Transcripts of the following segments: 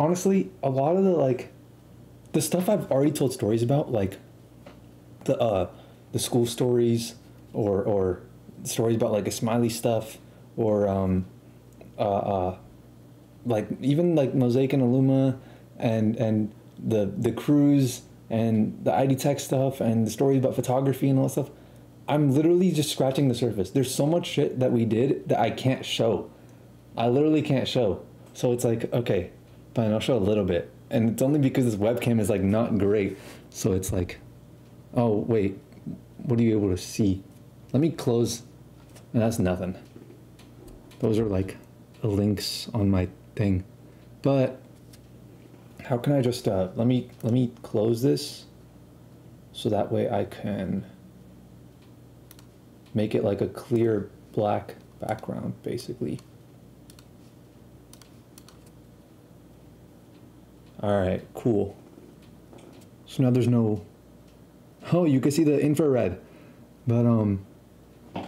honestly, a lot of the, like, the stuff I've already told stories about, like the school stories or stories about, like, a smiley stuff or like even like Mosaic and Illuma and the cruise and the ID Tech stuff and the stories about photography and all that stuff. I'm literally just scratching the surface. There's so much shit that we did that I can't show. I literally can't show. So it's like, okay, fine, I'll show a little bit. And it's only because this webcam is, like, not great. So it's like, oh, wait, what are you able to see? Let me close, and that's nothing. Those are, like, links on my thing. But how can I just, let me close this so that way I can make it like a clear black background, basically. All right, cool. So now there's no, oh, you can see the infrared, but oh my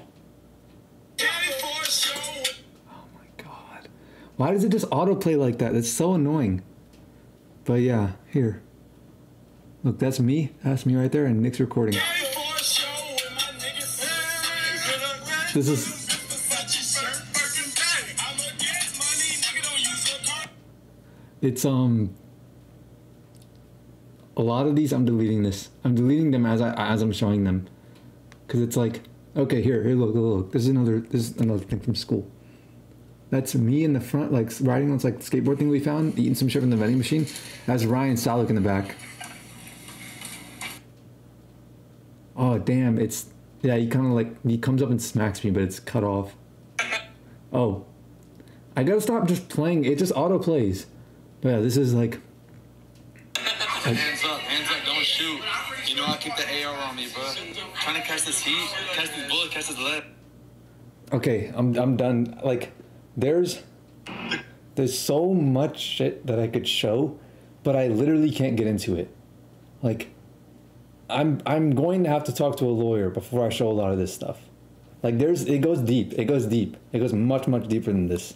God. Why does it just autoplay like that? That's so annoying. But yeah, here. Look, that's me right there, and Nick's recording. This is, it's, a lot of these, I'm deleting this. I'm deleting them as I'm showing them. Cause it's like, okay, here, look. This is another thing from school. That's me in the front, like riding on this, like, skateboard thing we found, eating some shit from the vending machine. That's Ryan Salick in the back. Oh damn, it's, yeah, he kind of like, he comes up and smacks me, but it's cut off. Oh, I gotta stop just playing. It just auto plays. But yeah, this is like, hands up, don't shoot. You know I keep the AR on me, bro. Trying to catch this heat, catch this bullet, catch this lead. Okay, I'm done. Like, there's so much shit that I could show, but I literally can't get into it. Like, I'm going to have to talk to a lawyer before I show a lot of this stuff. Like, it goes deep. It goes much, much deeper than this.